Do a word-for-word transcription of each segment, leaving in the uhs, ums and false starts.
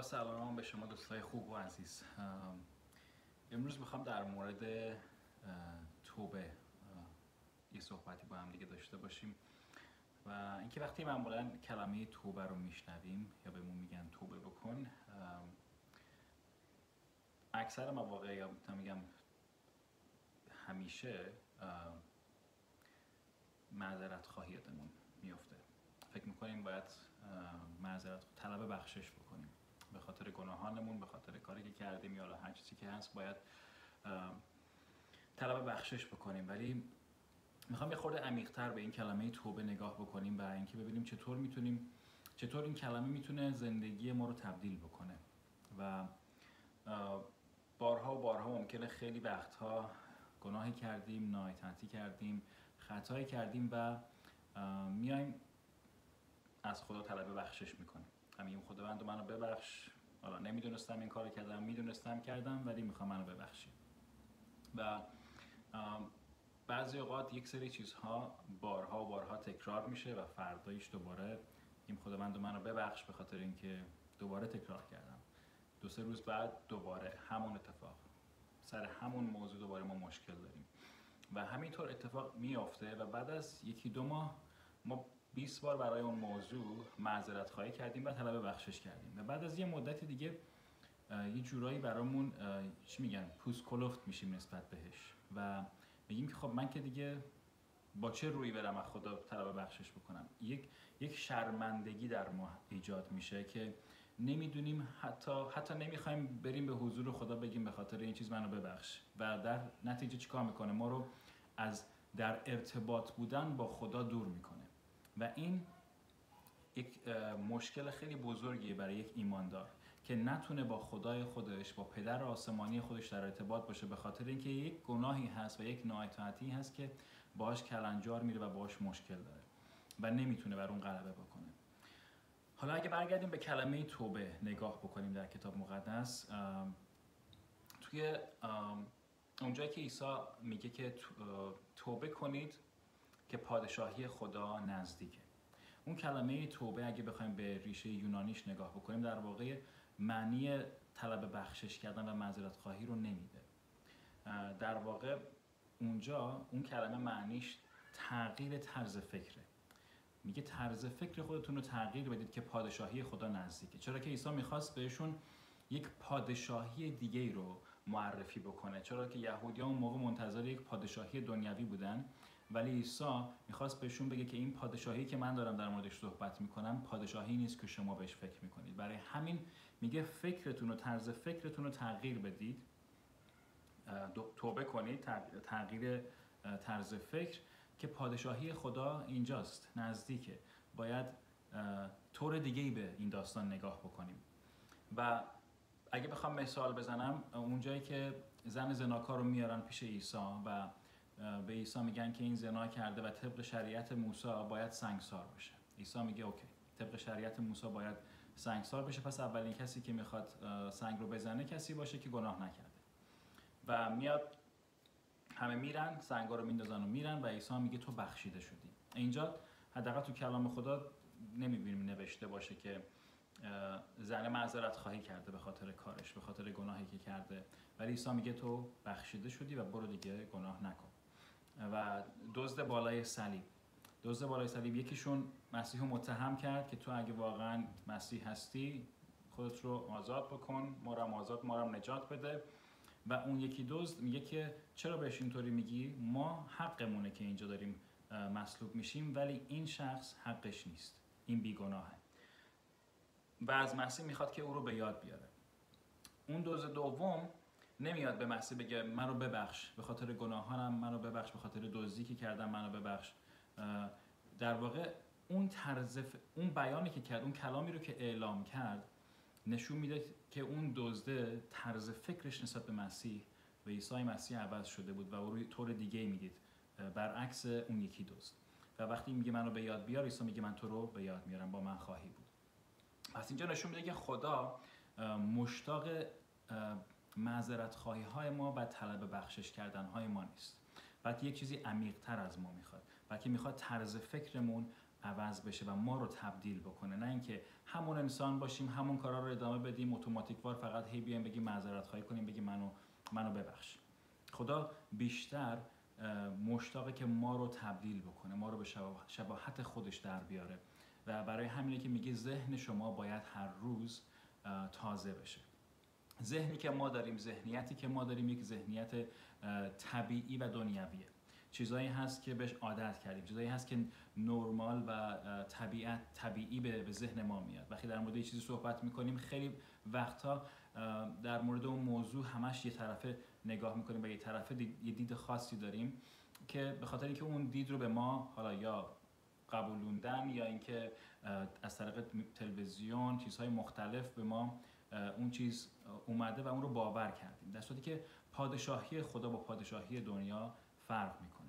با سلام به شما دوستای خوب و عزیز. امروز میخوام در مورد توبه یه صحبتی با هم دیگه داشته باشیم و اینکه وقتی معمولا کلمه توبه رو میشنویم یا بهمون میگن توبه بکن، اکثر مواقع یا میگم همیشه معذرت خواهی یادمون میفته. فکر میکنیم باید معذرت طلب بخشش بکنیم به خاطر گناهانمون، به خاطر کاری که کردیم یا هر چیزی که هست باید طلب بخشش بکنیم. ولی میخوام یه خورده عمیق‌تر به این کلمه توبه نگاه بکنیم برای اینکه ببینیم چطور میتونیم چطور این کلمه میتونه زندگی ما رو تبدیل بکنه. و بارها و بارها ممکنه خیلی وقتها گناهی کردیم، نااطاعتی کردیم، خطایی کردیم و میایم از خدا طلب بخشش میکنیم. میگیم خداوند منو ببخش، حالا نمیدونستم این کارو کردم، میدونستم کردم ولی میخوام منو ببخشی. و بعضی اوقات یک سری چیزها بارها و بارها تکرار میشه و فردایش دوباره میگیم خداوند منو ببخش به خاطر اینکه دوباره تکرار کردم. دو سه روز بعد دوباره همون اتفاق، سر همون موضوع دوباره ما مشکل داریم و همینطور اتفاق میافته و بعد از یکی دو ماه ما بیست بار برای اون موضوع معذرت خواهی کردیم و طلب بخشش کردیم و بعد از یه مدت دیگه یه جورایی برامون چی میگن پوست کلفت میشیم نسبت بهش و میگیم که خب من که دیگه با چه رویی برم از خدا طلب بخشش بکنم. یک یک شرمندگی در ما ایجاد میشه که نمیدونیم، حتی حتی نمیخوایم بریم به حضور خدا بگیم به خاطر این چیز منو ببخش. و در نتیجه چیکار میکنه؟ ما رو از در ارتباط بودن با خدا دور میکنه و این یک مشکل خیلی بزرگیه برای یک ایماندار که نتونه با خدای خودش، با پدر آسمانی خودش در ارتباط باشه به خاطر اینکه یک گناهی هست و یک نااطاعتی هست که باهاش کلنجار میره و باهاش مشکل داره و نمیتونه بر اون غلبه بکنه. حالا اگه برگردیم به کلمه توبه نگاه بکنیم در کتاب مقدس، توی اونجایی که عیسی میگه که توبه کنید که پادشاهی خدا نزدیکه، اون کلمه توبه اگه بخوایم به ریشه یونانیش نگاه بکنیم در واقع معنی طلب بخشش کردن و معذرت خواهی رو نمیده. در واقع اونجا اون کلمه معنیش تغییر طرز فکره. میگه طرز فکر خودتون رو تغییر بدید که پادشاهی خدا نزدیکه، چرا که عیسی میخواست بهشون یک پادشاهی دیگه رو معرفی بکنه، چرا که یهودیان اون موقع منتظر یک پادشاهی دنیوی بودن ولی عیسی میخواست بهشون بگه که این پادشاهی که من دارم در موردش صحبت میکنم پادشاهی نیست که شما بهش فکر میکنید. برای همین میگه فکرتون و طرز فکرتون رو تغییر بدید، توبه کنید، تغییر طرز فکر که پادشاهی خدا اینجاست، نزدیکه. باید طور دیگه‌ای به این داستان نگاه بکنیم. و اگه بخوام مثال بزنم، اونجایی که زن زناکار رو میارن پیش عیسی و به عیسی میگن که این زنا کرده و طبق شریعت موسی باید سنگسار بشه، عیسی میگه اوکی، طبق شریعت موسی باید سنگسار بشه، پس اولین کسی که میخواد سنگ رو بزنه کسی باشه که گناه نکرده. و میاد همه میرن، سنگا رو میندازن و میرن و عیسی میگه تو بخشیده شدی. اینجا حداقل تو کلام خدا نمیبینیم نوشته باشه که زن معذرت خواهی کرده به خاطر کارش، به خاطر گناهی که کرده، ولی عیسی میگه تو بخشیده شدی و برو دیگه گناه نکن. و دزد بالای صلیب، دزد بالای صلیب یکیشون مسیح رو متهم کرد که تو اگه واقعا مسیح هستی خودت رو آزاد بکن، ما رو آزاد، ما رو نجات بده. و اون یکی دزد میگه که چرا بهش اینطوری میگی؟ ما حقمونه که اینجا داریم مصلوب میشیم ولی این شخص حقش نیست، این بیگناهه. و از مسیح میخواد که او رو به یاد بیاره. اون دزد دوم نمیاد به مسیح بگه منو ببخش به خاطر گناهانم، منو ببخش به خاطر دزدی که کردم، منو ببخش. در واقع اون طرز اون بیانی که کرد، اون کلامی رو که اعلام کرد نشون میده که اون دزده طرز فکرش نسبت به مسیح و عیسی مسیح عوض شده بود و او رو طور دیگه میدید، برعکس اون یکی دزد. و وقتی میگه منو به یاد بیار، عیسی میگه من تو رو به یاد میارم، با من خواهی بود. پس اینجا نشون میده که خدا مشتاق معذرت خواهی های ما و طلب بخشش کردن های ما نیست، بلکه یک چیزی عمیق تر از ما میخواد، بلکه میخواد طرز فکرمون عوض بشه و ما رو تبدیل بکنه، نه اینکه همون انسان باشیم، همون کارا رو ادامه بدیم اتوماتیکوار، فقط هی بیایم بگیم معذرت خواهی کنیم، بگیم منو منو ببخش. خدا بیشتر مشتاقه که ما رو تبدیل بکنه، ما رو به شباهت خودش در بیاره و برای همینه که میگه ذهن شما باید هر روز تازه بشه. ذهنی که ما داریم، ذهنیتی که ما داریم، یک ذهنیت طبیعی و دنیویه. چیزایی هست که بهش عادت کردیم، چیزایی هست که نرمال و طبیعت طبیعی به ذهن ما میاد. وقتی در مورد یه چیزی صحبت میکنیم خیلی وقتا در مورد اون موضوع همش یه طرفه نگاه میکنیم و یه طرفه دید، یه دید خاصی داریم که به خاطر اینکه اون دید رو به ما حالا یا قبولوندن یا اینکه از طریق تلویزیون چیزهای مختلف به ما اون چیز اومده و اون رو باور کردیم، در صورتی که پادشاهی خدا با پادشاهی دنیا فرق میکنه.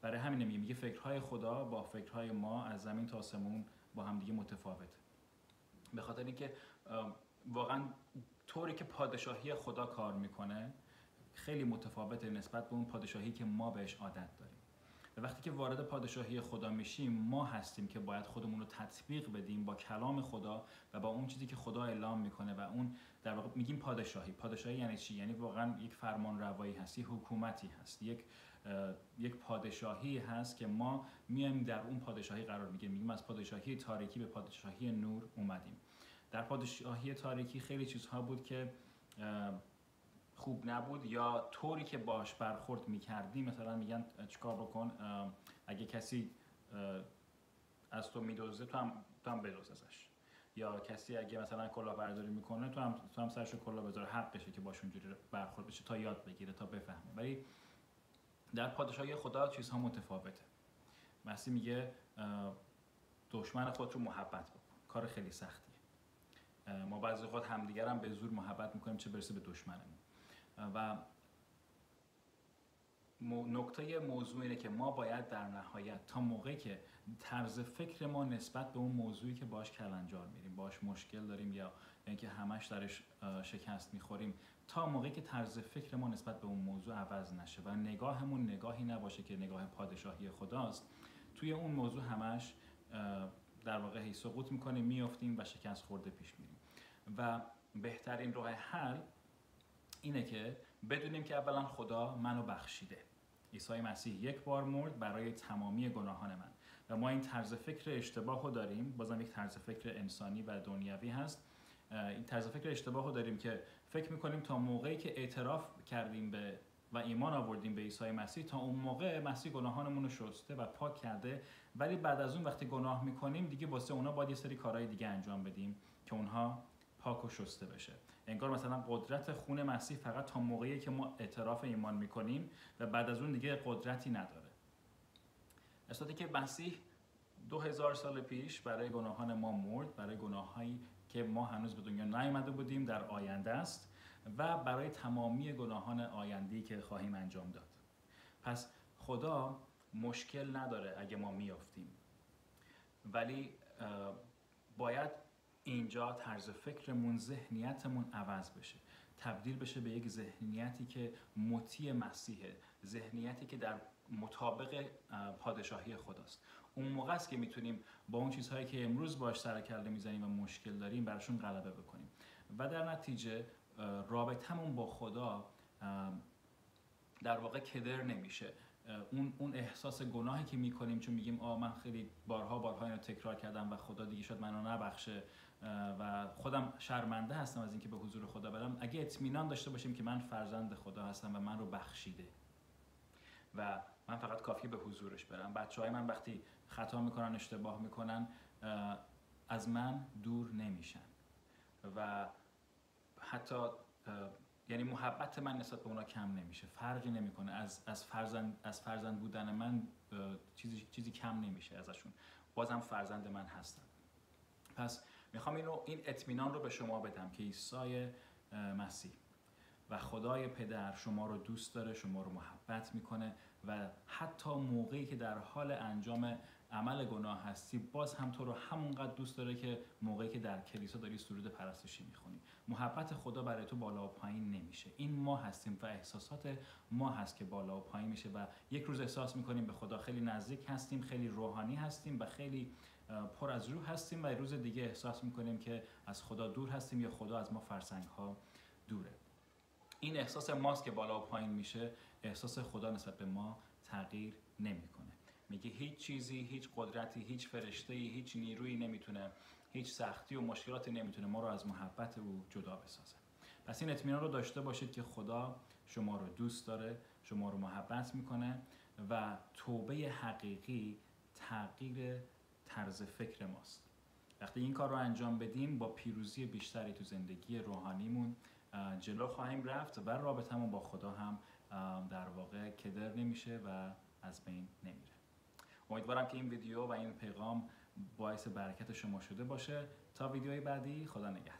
برای همین میگه میگه فکرهای خدا با فکرهای ما از زمین تا آسمون با همدیگه متفاوته، به خاطر اینکه واقعا طوری که پادشاهی خدا کار میکنه خیلی متفاوته نسبت به اون پادشاهی که ما بهش عادت داریم. و وقتی که وارد پادشاهی خدا میشیم، ما هستیم که باید خودمون رو تطبیق بدیم با کلام خدا و با اون چیزی که خدا اعلام میکنه و اون در واقع میگیم پادشاهی. پادشاهی یعنی چی؟ یعنی واقعا یک فرمان روایی هست، یک حکومتی هست، یک یک پادشاهی هست که ما میایم در اون پادشاهی قرار میگیریم. میگیم از پادشاهی تاریکی به پادشاهی نور اومدیم. در پادشاهی تاریکی خیلی چیزها بود که خوب نبود یا طوری که باش برخورد میکردی، مثلا میگن چیکار بکن اگه کسی از تو میدوزه تو هم تو هم بدوز ازش، یا کسی اگه مثلا کلاه برداری میکنه تو هم تو هم سرشو کلاه بذار، حق بشه که باش اونجوری برخورد بشه تا یاد بگیره تا بفهمه. ولی در پادشاهی خدا چیزها متفاوته. مسیح میگه دشمن خودت رو محبت بکن. کار خیلی سختیه. ما بعضی وقت همدیگر هم به زور محبت میکنیم چه برسه به دشمنمون. و نکته موضوع اینه که ما باید در نهایت تا موقعی که طرز فکر ما نسبت به اون موضوعی که باش کلنجار میریم، باش مشکل داریم یا اینکه همش درش شکست میخوریم، تا موقعی که طرز فکر ما نسبت به اون موضوع عوض نشه و نگاهمون نگاهی نباشه که نگاه پادشاهی خداست، توی اون موضوع همش در واقع سقوط میکنیم، میافتیم و شکست خورده پیش میریم. و بهترین راه حل اینه که بدونیم که اولا خدا منو بخشیده. عیسی مسیح یک بار مرد برای تمامی گناهان من و ما این طرز فکر اشتباه رو داریم، بازم یک طرز فکر انسانی و دنیوی هست. این طرز فکر اشتباه رو داریم که فکر میکنیم تا موقعی که اعتراف کردیم به و ایمان آوردیم به عیسی مسیح، تا اون موقع مسیح گناهانمون رو شسته و پاک کرده، ولی بعد از اون وقتی گناه میکنیم دیگه واسه اونا باید یه سری کارهای دیگه انجام بدیم که اونها پاک و شسته بشه. انگار مثلا قدرت خون مسیح فقط تا موقعی که ما اعتراف ایمان میکنیم و بعد از اون دیگه قدرتی نداره. استادی که مسیح دو هزار سال پیش برای گناهان ما مرد، برای گناهایی که ما هنوز به دنیا نیامده بودیم در آینده است و برای تمامی گناهان آینده‌ای که خواهیم انجام داد. پس خدا مشکل نداره اگه ما میافتیم، ولی باید اینجا طرز فکرمون، ذهنیتمون عوض بشه، تبدیل بشه به یک ذهنیتی که مطیع مسیحه، ذهنیتی که در مطابق پادشاهی خداست. اون موقع است که میتونیم با اون چیزهایی که امروز باش سر کله میزنیم و مشکل داریم براشون غلبه بکنیم و در نتیجه رابطمون با خدا در واقع کدر نمیشه. اون اون احساس گناهی که میکنیم چون میگیم آ من خیلی بارها بارها اینو تکرار کردم و خدا دیگه شاید منو نبخشه و خودم شرمنده هستم از اینکه به حضور خدا برم، اگه اطمینان داشته باشیم که من فرزند خدا هستم و من رو بخشیده و من فقط کافیه به حضورش برم، بچهای من وقتی خطا میکنن، اشتباه میکنن، از من دور نمیشن و حتی یعنی محبت من نسبت به اونا کم نمیشه، فرقی نمیکنه، از از فرزند از فرزند بودن من چیزی چیزی کم نمیشه ازشون، بازم فرزند من هستن. پس میخوام اینو این اطمینان رو به شما بدم که عیسی مسیح و خدای پدر شما رو دوست داره، شما رو محبت میکنه و حتی موقعی که در حال انجام عمل گناه هستی باز هم تو رو همونقدر دوست داره که موقعی که در کلیسا داری سرود پرستشی میخونی. محبت خدا برای تو بالا و پایین نمیشه. این ما هستیم و احساسات ما هست که بالا و پایین میشه و یک روز احساس میکنیم به خدا خیلی نزدیک هستیم، خیلی روحانی هستیم و خیلی پر از روح هستیم و روز دیگه احساس میکنیم که از خدا دور هستیم یا خدا از ما فرسنگ ها دوره. این احساس ماست که بالا و پایین میشه، احساس خدا نسبت به ما تغییر نمیکنه. میگه هیچ چیزی، هیچ قدرتی، هیچ فرشته‌ای، هیچ نیرویی نمیتونه، هیچ سختی و مشکلاتی نمیتونه ما رو از محبت او جدا بسازه. پس این اطمینان رو داشته باشید که خدا شما رو دوست داره، شما رو محبت میکنه و توبه حقیقی تغییر طرز فکر ماست. وقتی این کار رو انجام بدیم با پیروزی بیشتری تو زندگی روحانیمون جلو خواهیم رفت و رابطمون با خدا هم در واقع کدر نمیشه و از بین نمیره. امیدوارم که این ویدیو و این پیغام باعث برکت شما شده باشه. تا ویدیوهای بعدی، خدا نگهدار.